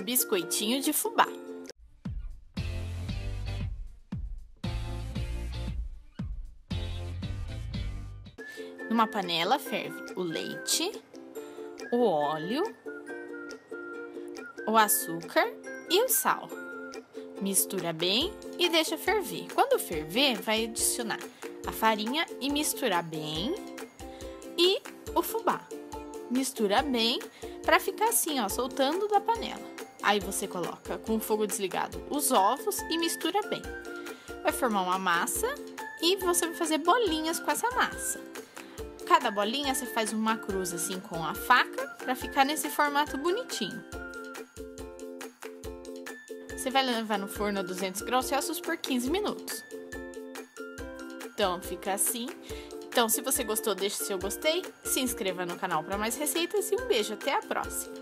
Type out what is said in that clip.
Biscoitinho de fubá. Numa panela ferve o leite, o óleo, o açúcar e o sal. Mistura bem e deixa ferver. Quando ferver, vai adicionar a farinha e misturar bem e o fubá. Mistura bem para ficar assim, ó, soltando da panela. Aí você coloca com o fogo desligado os ovos e mistura bem. Vai formar uma massa e você vai fazer bolinhas com essa massa. Cada bolinha você faz uma cruz assim com a faca para ficar nesse formato bonitinho. Você vai levar no forno a 200 graus Celsius por 15 minutos. Então fica assim. Então, se você gostou, deixe seu gostei, se inscreva no canal para mais receitas e um beijo, até a próxima!